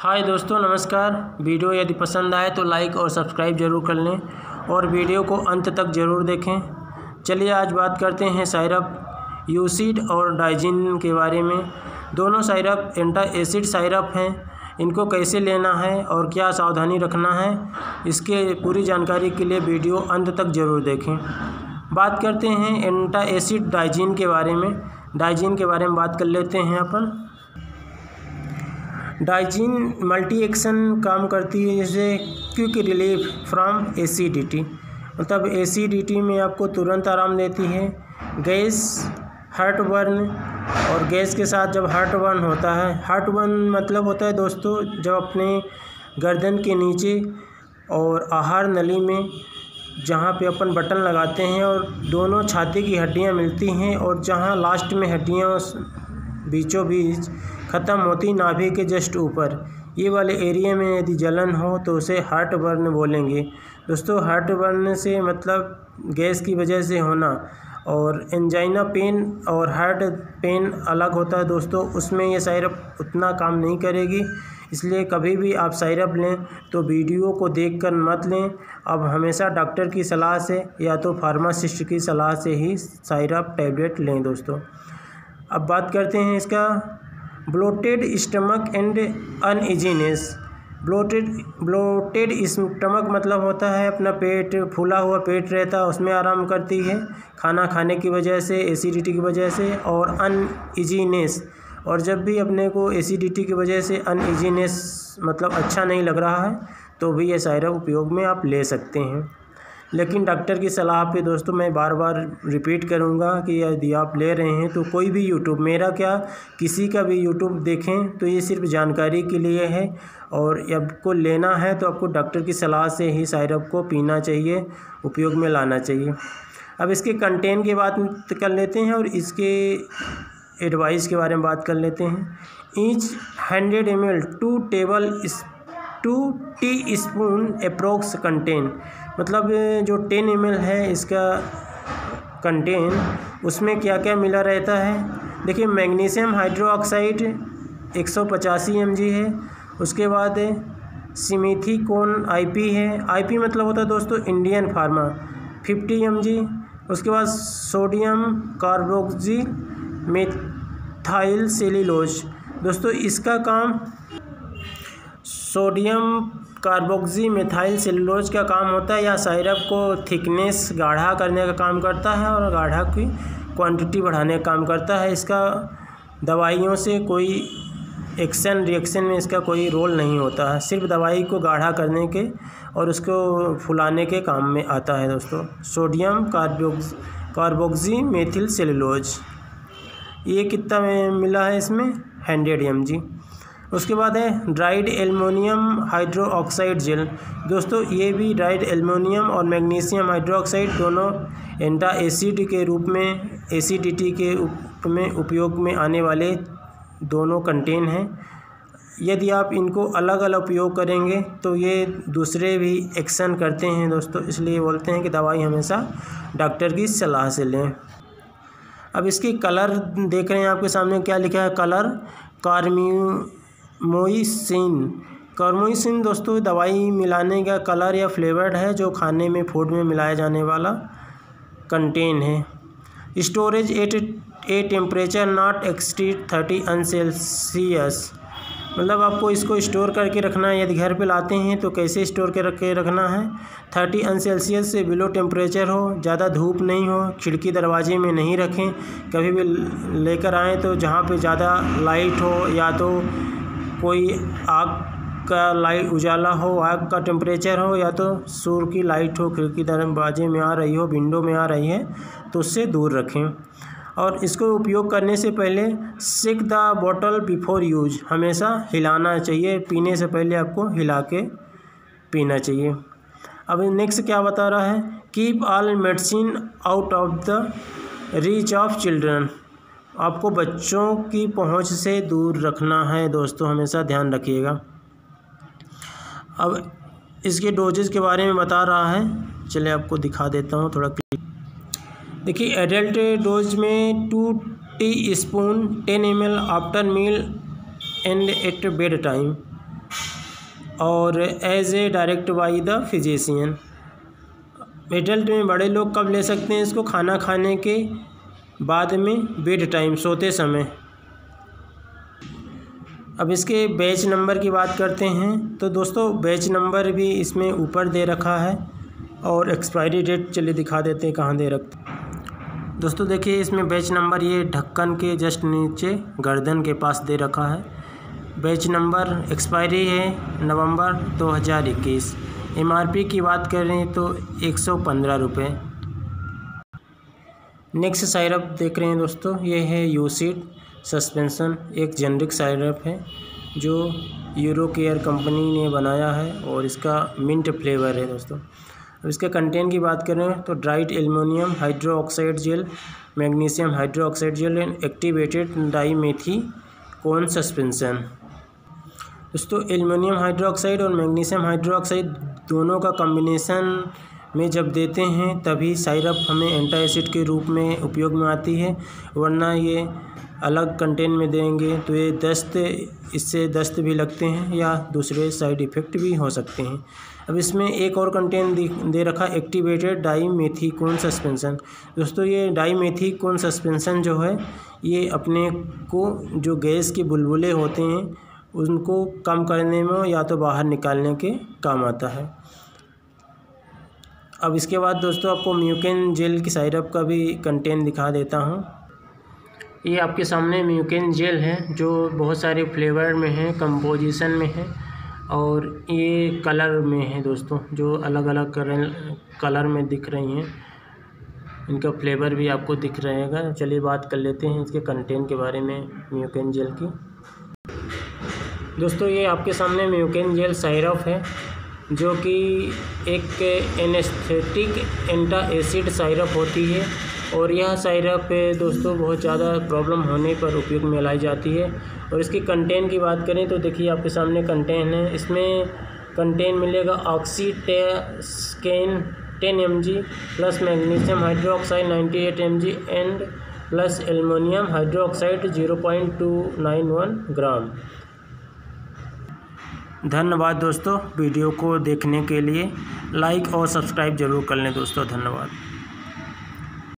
हाय दोस्तों नमस्कार। वीडियो यदि पसंद आए तो लाइक और सब्सक्राइब ज़रूर कर लें और वीडियो को अंत तक ज़रूर देखें। चलिए आज बात करते हैं साइरप यूसिड और डाइजिन के बारे में। दोनों साइरप एंटा एसिड साइरप हैं। इनको कैसे लेना है और क्या सावधानी रखना है, इसके पूरी जानकारी के लिए वीडियो अंत तक ज़रूर देखें। बात करते हैं एंटा एसिड डाइजिन के बारे में। डाइजिन के बारे में बात कर लेते हैं अपन। डाइजीन मल्टी एक्शन काम करती है, जैसे क्विक रिलीफ फ्रॉम एसिडिटी, मतलब एसिडिटी में आपको तुरंत आराम देती है। गैस हार्ट बर्न, और गैस के साथ जब हार्ट बर्न होता है, हार्ट बर्न मतलब होता है दोस्तों जब अपने गर्दन के नीचे और आहार नली में जहाँ पे अपन बटन लगाते हैं और दोनों छाती की हड्डियाँ मिलती हैं और जहाँ लास्ट में हड्डियाँ बीचों बीच ख़त्म होती, नाभि के जस्ट ऊपर, ये वाले एरिया में यदि जलन हो तो उसे हार्ट बर्न बोलेंगे दोस्तों। हार्ट बर्न से मतलब गैस की वजह से होना, और एंजाइना पेन और हार्ट पेन अलग होता है दोस्तों। उसमें ये साइरप उतना काम नहीं करेगी, इसलिए कभी भी आप साइरप लें तो वीडियो को देखकर मत लें। अब हमेशा डॉक्टर की सलाह से या तो फार्मासिस्ट की सलाह से ही साइरप टैबलेट लें दोस्तों। अब बात करते हैं इसका bloated stomach and uneasiness. Bloated stomach मतलब होता है अपना पेट, फूला हुआ पेट रहता है, उसमें आराम करती है खाना खाने की वजह से, एसिडिटी की वजह से। और अनइजीनेस, और जब भी अपने को एसिडिटी की वजह से अनइजीनेस मतलब अच्छा नहीं लग रहा है तो भी ये साइरप उपयोग में आप ले सकते हैं, लेकिन डॉक्टर की सलाह पे दोस्तों। मैं बार बार रिपीट करूंगा कि यदि आप ले रहे हैं तो कोई भी यूट्यूब, मेरा क्या किसी का भी यूट्यूब देखें तो ये सिर्फ जानकारी के लिए है, और आपको लेना है तो आपको डॉक्टर की सलाह से ही साइरप को पीना चाहिए, उपयोग में लाना चाहिए। अब इसके कंटेंट की बात कर लेते हैं और इसके एडवाइस के बारे में बात कर लेते हैं। Each 100 ml 2 teaspoon approx contain, मतलब जो 10 ml है इसका कंटेन, उसमें क्या क्या मिला रहता है। देखिए मैग्नीशियम हाइड्रोक्साइड 185 mg है, उसके बाद सिमेथिकोन आईपी है, आईपी मतलब होता है दोस्तों इंडियन फार्मा, 50 mg। उसके बाद सोडियम कार्बोक्सीमेथाइल सेल्यूलोज, दोस्तों इसका काम, सोडियम कार्बोक्सीमेथाइल सेल्यूलोज का काम होता है, या साइरप को थिकनेस गाढ़ा करने का काम करता है और गाढ़ा की क्वांटिटी बढ़ाने का काम करता है। इसका दवाइयों से कोई एक्शन रिएक्शन में इसका कोई रोल नहीं होता है, सिर्फ दवाई को गाढ़ा करने के और उसको फुलाने के काम में आता है दोस्तों, सोडियम कार्बोक्सीमेथिल सेल्यूलोज। ये कितना मिला है इसमें, 100 mg। उसके बाद है ड्राइड एल्युमिनियम हाइड्रोक्साइड जेल, दोस्तों ये भी ड्राइड एल्युमिनियम और मैग्नीशियम हाइड्रोक्साइड दोनों एंटा एसिड के रूप में, एसिडिटी के रूप में उपयोग में आने वाले दोनों कंटेन हैं। यदि आप इनको अलग अलग उपयोग करेंगे तो ये दूसरे भी एक्शन करते हैं दोस्तों, इसलिए बोलते हैं कि दवाई हमेशा डॉक्टर की सलाह से लें। अब इसकी कलर देख रहे हैं आपके सामने क्या लिखा है, कलर कार्मोइसिन दोस्तों दवाई मिलाने का कलर या फ्लेवर्ड है, जो खाने में, फूड में मिलाया जाने वाला कंटेन है। Storage a temperature not exceed 30°C, मतलब आपको इसको स्टोर करके रखना है। यदि घर पे लाते हैं तो कैसे स्टोर करके रखना है, 30°C से बिलो टेम्परेचर हो, ज़्यादा धूप नहीं हो, खिड़की दरवाजे में नहीं रखें। कभी भी लेकर आएँ तो जहाँ पे ज़्यादा लाइट हो, या तो कोई आग का लाइट उजाला हो, आग का टेम्परेचर हो, या तो सूर्य की लाइट हो, खिड़की दरवाजे में आ रही हो, विंडो में आ रही है, तो उससे दूर रखें। और इसको उपयोग करने से पहले shake the bottle before use, हमेशा हिलाना चाहिए, पीने से पहले आपको हिला के पीना चाहिए। अब नेक्स्ट क्या बता रहा है, keep all medicine out of the reach of children, आपको बच्चों की पहुंच से दूर रखना है दोस्तों, हमेशा ध्यान रखिएगा। अब इसके डोजेज के बारे में बता रहा है, चलिए आपको दिखा देता हूँ थोड़ा। देखिए एडल्ट डोज में 2 teaspoon 10 ml after meal and at bed time, और as a direct by the physician. Adult में बड़े लोग कब ले सकते हैं इसको? खाना खाने के बाद में, बेड टाइम, सोते समय। अब इसके बैच नंबर की बात करते हैं तो दोस्तों बैच नंबर भी इसमें ऊपर दे रखा है और एक्सपायरी डेट चलिए दिखा देते हैं कहाँ दे रखते हैं। दोस्तों देखिए इसमें बैच नंबर ये ढक्कन के जस्ट नीचे गर्दन के पास दे रखा है। बैच नंबर, एक्सपायरी है नवंबर 2021। एमआरपी की बात करें तो 115 रुपये। नेक्स्ट साइरप देख रहे हैं दोस्तों, ये है यूसिड सस्पेंसन, एक जेनरिक साइरप है जो यूरो केयर कंपनी ने बनाया है और इसका मिंट फ्लेवर है दोस्तों। अब इसके कंटेंट की बात करें तो dried aluminium hydroxide gel, magnesium hydroxide gel and activated dimethicone suspension. दोस्तों एल्युमिनियम हाइड्रोक्साइड और मैग्नीशियम हाइड्रोक्साइड दोनों का कम्बिनेशन में जब देते हैं तभी साइरप हमें एंटाएसिड के रूप में उपयोग में आती है, वरना ये अलग कंटेंट में देंगे तो ये दस्त, इससे दस्त भी लगते हैं या दूसरे साइड इफ़ेक्ट भी हो सकते हैं। अब इसमें एक और कंटेंट दे रखा, एक्टिवेटेड डाईमेथिकोन सस्पेंशन। दोस्तों ये डाईमेथिकोन सस्पेंशन जो है ये अपने को जो गैस के बुलबुले होते हैं उनको कम करने में या तो बाहर निकालने के काम आता है। अब इसके बाद दोस्तों आपको म्यूकेन जेल की साइरप का भी कंटेंट दिखा देता हूँ। ये आपके सामने म्यूकेन जेल है जो बहुत सारे फ्लेवर में है, कंपोजिशन में है और ये कलर में है दोस्तों, जो अलग अलग कलर में दिख रही हैं, इनका फ्लेवर भी आपको दिख रहेगा। चलिए बात कर लेते हैं इसके कंटेंट के बारे में म्यूकेन जेल की। दोस्तों ये आपके सामने म्यूकेन जेल साइरप है जो कि एक एनेस्थेटिक एंटा एसिड साइरप होती है और यह साइरप दोस्तों बहुत ज़्यादा प्रॉब्लम होने पर उपयोग में लाई जाती है। और इसकी कंटेंट की बात करें तो देखिए आपके सामने कंटेंट है, इसमें कंटेंट मिलेगा oxetacaine 10 mg plus magnesium hydroxide 98 mg and plus aluminium hydroxide 0.291 gram. धन्यवाद दोस्तों वीडियो को देखने के लिए, लाइक और सब्सक्राइब जरूर कर लें दोस्तों। धन्यवाद।